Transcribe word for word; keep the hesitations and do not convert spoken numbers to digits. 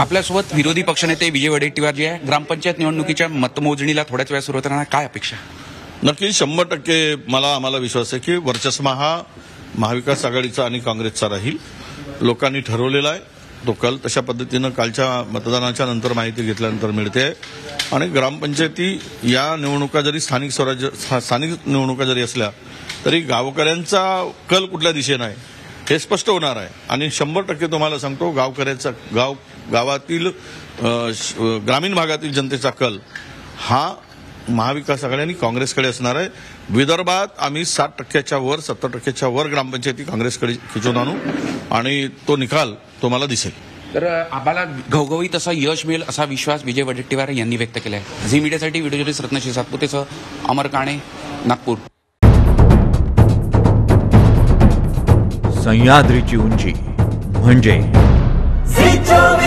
आपल्यासोबत विरोधी पक्षनेते विजय वडेट्टीवार जे आहे, ग्रामपंचायत निवडणुकीच्या मतमोजणीला थोड्याच वेळ सुरू होताना काय अपेक्षा? नक्की शंभर टक्के मला आम्हाला विश्वास आहे की वर्चस्व हा महाविकास आघाडीचा आणि काँग्रेसचा राहील. लोकांनी ठरवलेला आहे तो कल तशा पद्धतीने कालच्या मतदानाच्या नंतर माहिती घेतल्यानंतर मिळते. आणि ग्रामपंचायती या निवडणुका जरी स्थानिक स्वराज्य स्थानिक निवडणुका जरी असल्या तरी गावकऱ्यांचा कल कुठल्या दिशेने आहे हे स्पष्ट होणार आहे. आणि शंभर टक्के तुम्हाला सांगतो गावकऱ्यांचा गाव गावातील ग्रामीण भागातील जनतेचा कल हा महाविकास आघाडी आणि काँग्रेसकडे असणार आहे. विदर्भात आम्ही साठ टक्क्याच्या वर सत्तर टक्क्याच्या वर ग्रामपंचायती काँग्रेसकडे खिचून आणू आणि तो निकाल तुम्हाला दिसेल. तर आम्हाला घवघवीत असा यश मिळेल असा विश्वास विजय वडेट्टीवार यांनी व्यक्त केला आहे. झी मीडियासाठी व्हिडिओ जर्नलिस्ट रत्नश्री सातपुतेसह अमर काणे, नागपूर. सह्याद्रीची उंची म्हणजे